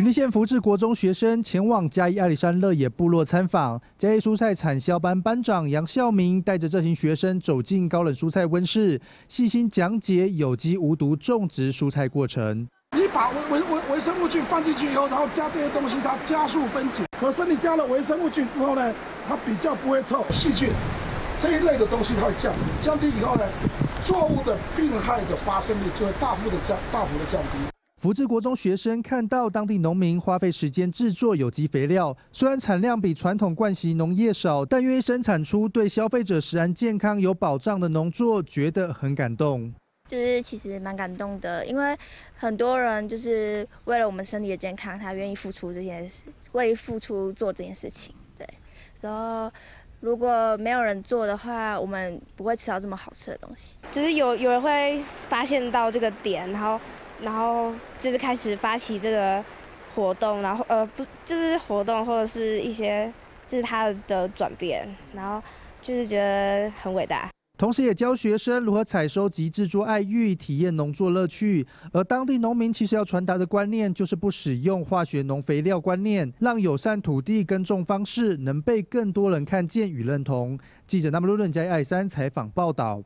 云林县福智国中学生前往嘉义阿里山乐野部落参访，嘉义蔬菜产销班班长杨孝明带着这群学生走进高冷蔬菜温室，细心讲解有机无毒种植蔬菜过程。你把微生物菌放进去以后，然后加这些东西，它加速分解。可是你加了微生物菌之后呢，它比较不会臭，细菌这一类的东西它会降低以后呢，作物的病害的发生率就会大幅的降低。 福智国中学生看到当地农民花费时间制作有机肥料，虽然产量比传统惯习农业少，但愿意生产出对消费者食安健康有保障的农作，觉得很感动。就是其实蛮感动的，因为很多人就是为了我们身体的健康，他愿意付出这件事，做这件事情。对，然后如果没有人做的话，我们不会吃到这么好吃的东西。就是有人会发现到这个点，然后就是开始发起这个活动，然后不就是活动或者是一些就是他的转变，然后就是觉得很伟大。同时也教学生如何采收及制作爱玉，体验农作乐趣。而当地农民其实要传达的观念就是不使用化学农肥料观念，让友善土地耕种方式能被更多人看见与认同。记者那么路人在爱山采访报道。